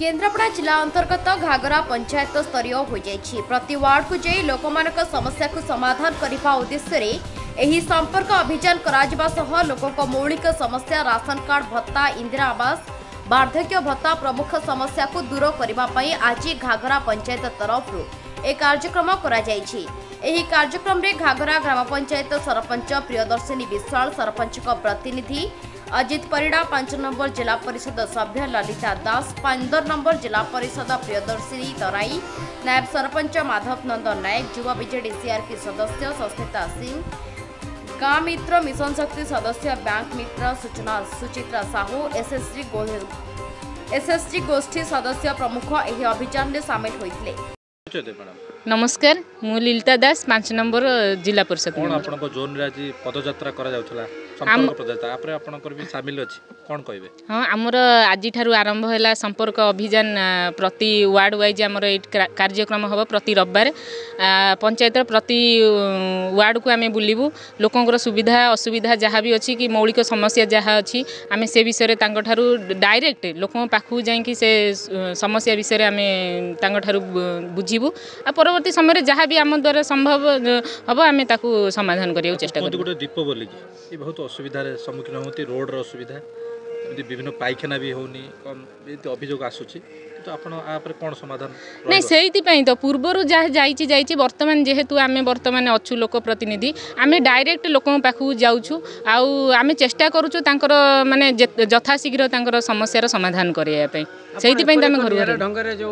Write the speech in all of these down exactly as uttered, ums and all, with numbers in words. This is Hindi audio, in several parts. केंद्रपाड़ा जिला अंतर्गत घाघरा पंचायत स्तरीय हो जाए प्रति वार्ड को जाई लोक समस्या को समाधान करने उद्देश्य एही संपर्क अभियान करा लोक मौलिक समस्या राशन कार्ड भत्ता इंदिरा आवास वार्धक्य भत्ता प्रमुख समस्या को दूर करने आज घाघरा पंचायत तरफ एक कार्यक्रम करा जाई। एही कार्यक्रम में घाघरा ग्राम पंचायत सरपंच प्रियदर्शिनी विश्वाल सरपंच प्रतिनिधि अजित परिडा पांच नंबर जिला परिषद सभ्य ललिता दास पंद्रह नंबर जिला परिषद प्रियदर्शिनी तराई नायब सरपंच माधव नंदन नायक युवा बीजेडी सीआरपी सदस्य सस्मिता सिंह गांव मित्र मिशन शक्ति सदस्य बैंक मित्र सूचना सुचित्रा साहू एसएसजी एसएसजी गोष्ठी सदस्य प्रमुख यह अभियान में शामिल होते। नमस्कार, मु ललिता दास पांच नंबर जिला परिषद जोन पदयात्रा हाँ आमर आज आरंभ है संपर्क अभियान प्रति वार्ड वाइज आमर कार्यक्रम हम प्रति रविवार पंचायत प्रति वार्ड को आम बुलबू लोकंर सुविधा असुविधा जहाँ भी अच्छी कि मौलिक समस्या जहाँ अच्छी आम से विषय डायरेक्ट लोक पाखु जा समस्या विषय आम बुझी आ परवर्ती समय जहाँ भी आम द्वारा संभव हम आम समाधान करने चेष्टा कर दीप बोल ये बहुत असुविधा सम्मुखीन होती रोड असुविधा विभिन्न पायखाना भी होनी अभियोग आसूची तो आपन आपर कोन समाधान नहीं सेहिति पई तो पूर्वरु जा जाईची जाईची वर्तमान जेहेतु आमे वर्तमान अछु लोक प्रतिनिधि आमे डायरेक्ट लोकन पाखु जाउछु आउ आमे चेष्टा करूछु तांकर माने यथाशीघ्र तांकर समस्यार समाधान करिया पई सेहिति पई त आमे घर घर ढंगरे जो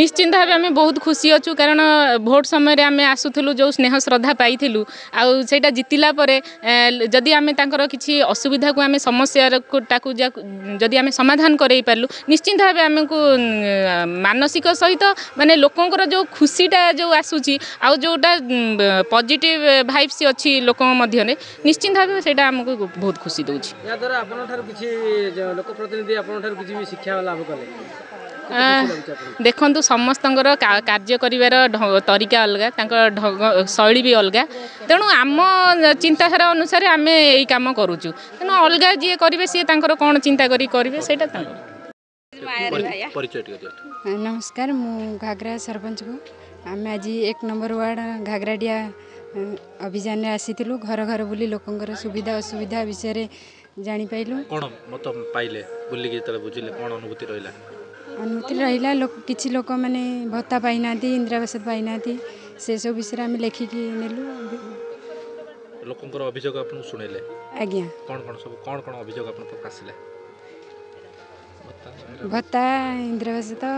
निश्चिंत भाव आम बहुत खुशी अच्छु कारण भोट समय आम आसूलु जो स्नेह श्रद्धा पाई आईटा जीतला जदि आम कि असुविधा को आम समस्या जदि आम समाधान कराई पारू निश्चिंत भाव आमको मानसिक सहित मानने लोकंर जो खुशीटा जो आसूची आउ जोटा पजिट भाइब्स अच्छी लोक मध्य निश्चिंत भाव से आमको बहुत खुशी दूसरी यादव शिक्षा लाभ कले देखु समस्त कार्य कर तरीका अलग शैली भी अलग तेणु आम चिंताधारा अनुसार आम यही कम करुचु तेणु अलग जी करेंगे सी कौन चिंता करेंगे से नमस्कार मु घाघरा सरपंच को आम आज एक नंबर वार्ड घाघराडिया अभियान आसी घर घर बुली लोकंर सुविधा असुविधा विषय जानी पाइलु पाइले बुली बुझिले कौन अनुभूति रहिला अनुभूति रहिला लोक किछि लोक माने भत्ता पाइनाती इंदिरावास पाइनाती से सब विषय आम लेखिकी नेलु लोकंकर अभियोग आपन सुनेले आज्ञा कौन कौन सब कौन कौन अभियोग आपन प्रकाशिले भत्ता इंदिरावास तो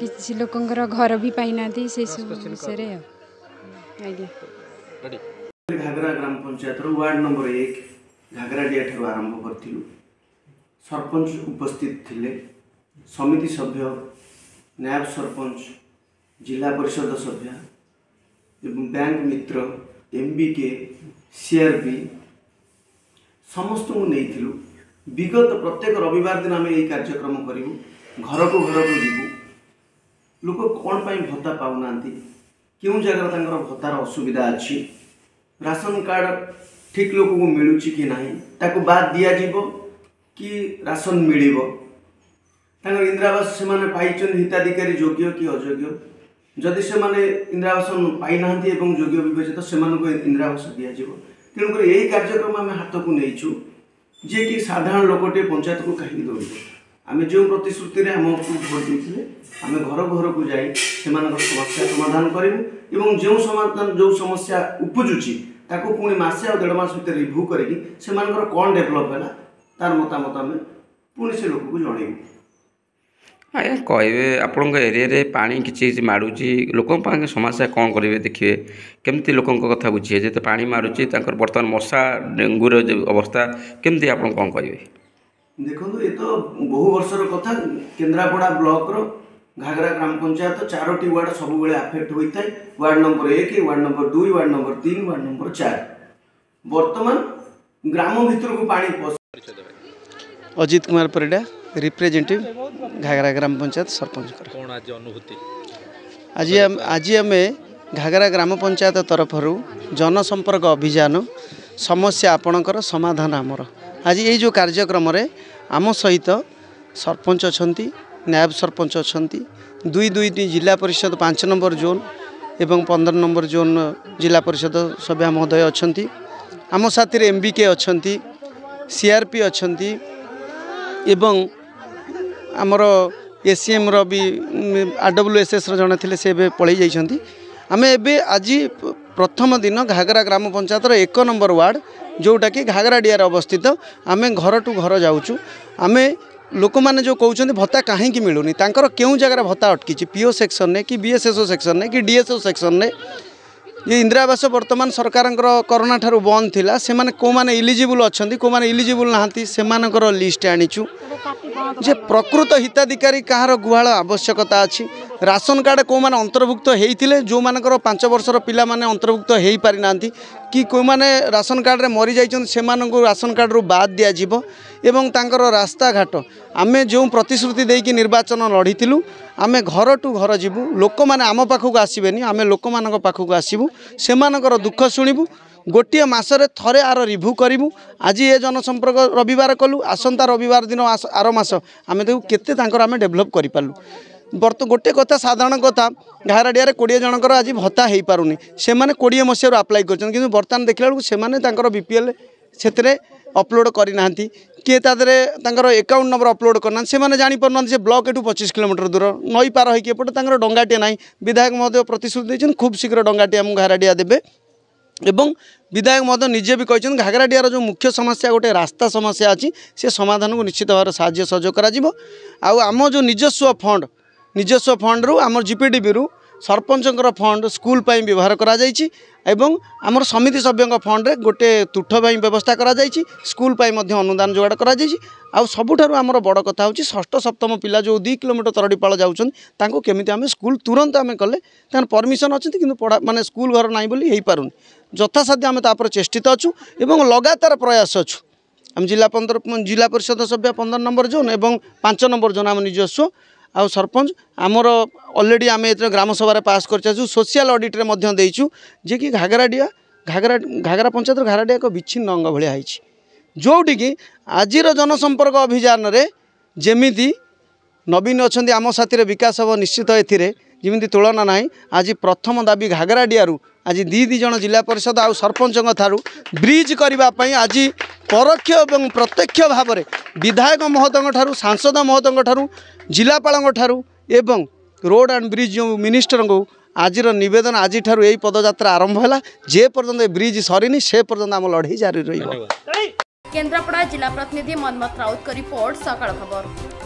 किछि लोकंकर घर भी पाइनाती से सब विषय रे आज्ञा रेडी घाघरा ग्राम पंचायत वार्ड नंबर एक घाघराडिया ठार आरंभ करूँ सरपंच उपस्थित थिले समिति सभ्य नायब सरपंच जिला परिषद सभ्य एवं बैंक मित्र एमबीके सीआरपी समस्त को नहीं विगत प्रत्येक रविवार दिन आम यही कार्यक्रम करूँ घर को घर को जीवु लोक कौन पाई भत्ता पाऊना क्यों जगह भत्तार असुविधा अच्छी राशन कार्ड ठीक लोक को मिलू कि नहीं ताको बाद दिया जीवो कि राशन मिलिबो इंदिरा आवास से माने पाइचन हिताधिकारी योग्य कि अयोग्य जदि से माने इंदिरा आवास पाई नांती एवं योग्य विवेचित से मानको इंदिरा आवास दिया जीवो तेणुकर यही कार्यक्रम आम हाथ को नहींचु जे कि साधारण लोकटे पंचायत को कहीं दौड़ आम जो प्रतिश्रुति आम भोट देते आम घर घर को जाई से समस्या समाधान करूँ जो समाधान जो समस्या उपजुची ताको पुणी मसे और देढ़ मस भर रिव्यू करके से कौन डेभलप है तार मतामत आम पुणी से लोक को जनइबू आया कहे आपण एरिया पानी किसी मारूची लोक समस्या कौन करेंगे देखिए केमती लोक कथा बुझे जो पा मारूची बर्तमान मशा डेंगूर अवस्था केमती आप कौन कहे देखो ये तो बहु वर्षर कथा केंद्रापड़ा ब्लॉक रो घाघरा ग्राम पंचायत चारोटी वार्ड सब आफेक्ट होता है वार्ड नंबर एक वार्ड नंबर दुई वार्ड नंबर तीन वार्ड नंबर चार बर्तमान ग्राम भितर को पानी पस अजित कुमार परिडा रिप्रेजेंटेटिव घाघरा ग्राम पंचायत सरपंच अनुभूति आज आज आम घाघरा ग्राम पंचायत तरफ जनसंपर्क अभियान समस्या आपणकर समाधान आमर। आज ये जो कार्यक्रम आम सहित सरपंच अच्छा नायब सरपंच अच्छा दुई दुई जिला परिषद पाँच नंबर जोन एवं पंद्रह नंबर जोन जिला परिषद सभ्या महोदय अच्छा आम साथी एमबीके अच्छा सीआरपी अच्छा एवं आमर एसीएम रि आरडब्ल्यूएसएस जड़े थे से पलि जाइंट। आम ए आज प्रथम दिन घाघरा ग्राम पंचायत एक नंबर वार्ड जोटा कि घाघरा डियार अवस्थित आम घर टू घर जाऊँ। आम लोक मैंने जो कहते भत्ता कहीं मिलूनी क्यों जगार भत्ता अटकी पीओ सेक्शन ने कि बीएसएसओ सेक्शन ने कि डीएसओ सेक्शन ने ये इंदिरा आवास बर्तमान सरकार कोरोना ठारू बंद थिला से माने को माने इलिजिबल अच्छा को माने इलिजिबल नहांती से मानकर लिस्ट आनीचु जे प्रकृत हिताधिकारी कहार गुहाळ आवश्यकता अच्छी। राशन कार्ड को माने अंतर्भुक्त होते जो मानकर पांच वर्षर पिला माने अंतर्भुक्त हो पारि ना कि को माने राशन कार्ड रे मरी जाइछन से मानकु राशन कार्ड रू बाद दिया जीवो एवं तांकर रास्ता घाट आमे जो प्रतिश्रुति देकी निर्वाचन लड़ीलु आमे घर टू घर जीवु। लोक मैंने आम पाखक आसबेनि आम लोक मानक पाखक आसबू से मानकर दुख शुणबू गोटे मसरे थरे आर रिव्यू करूँ। आज ये जनसंपर्क रविवार कलु आसंता रविवार दिन आर मस आम देखू केते आम डेभलप करूँ। बर्त गोटे कथा साधारण कथा घाघरा डियारे कोड़े जनकर आज भत्ता हो पारुनी से माने कोड़े मसीह आप्लाय कर बर्तमान देखला बेलू से बीपीएल से अपलोड करना किए तरह एकाउंट नंबर अपलोड करना से मैंने जापर ना से ब्लॉक एठू पचीस किलोमीटर दूर नई पार होपटे तर डंगाटे ना विधायक महोदय प्रतिश्रुति देते खूब शीघ्र डंगाटे आम घाघरा डिया देवे। एवं विधायक महोदय निजे भी कहते घाघरा डियार जो मुख्य समस्या गोटे रास्ता समस्या अच्छी से समाधान को निश्चित भाव साज्य सहयोग आम जो निजस्व फंड निजस्व फंड रु आम जीपीडीबी रु सरपंचर फंड स्कूल पर व्यवहार करमर समिति सभ्यों फंड गोटे तुठ व्यवस्था स्कूल अनुदान जोगाड़ कर सबुठ आमर बड़ कथा हूँ षष्ठ सप्तम पिला जो दो किलोमीटर तरड़ीपाड़ जाऊँ केमी आम स्कूल तुरंत आम कले परमिशन अच्छी कि पढ़ा मानने स्कूल घर ना बोली हो पार यथासाध्य आम तापर चेष्टित अच्छू और लगातार प्रयास अच्छू। आम जिला पंद्रह जिला परिषद सभ्य पंद्रह नंबर जोन और पाँच नंबर जोन आम निजस्व आउ सरपंच आमर अलरेडी आम ये ग्राम सभा पास कर सोशल ऑडिट रे जे कि घाघरा डिया घाघरा घाघरा पंचायत घाघरा डिया को विच्छिन्न अंग भाया होती जोटी कि आज जनसंपर्क अभियान जमी नवीन अच्छा आम साथी विकास हम निश्चित एमती तुलना ना। आज प्रथम दाबी घाघरा डियारू आज दी दी जन जिला परिषद आउ सरपंचों थारू ब्रिज करने आज परोक्ष और प्रत्यक्ष भाव में विधायक महोदय ठारू सांसद महोदय ठारू जिलापाल ठारू एवं रोड एंड ब्रिज जो मिनिस्टर को आज निवेदन आज ठारू यही पदयात्रा आरंभ है जे पर्यंत ब्रिज सरीनी से पर्यंत आम लड़ाई जारी रही। केंद्रपाड़ा जिला प्रतिनिधि मनमथ राउत की रिपोर्ट सकाल खबर।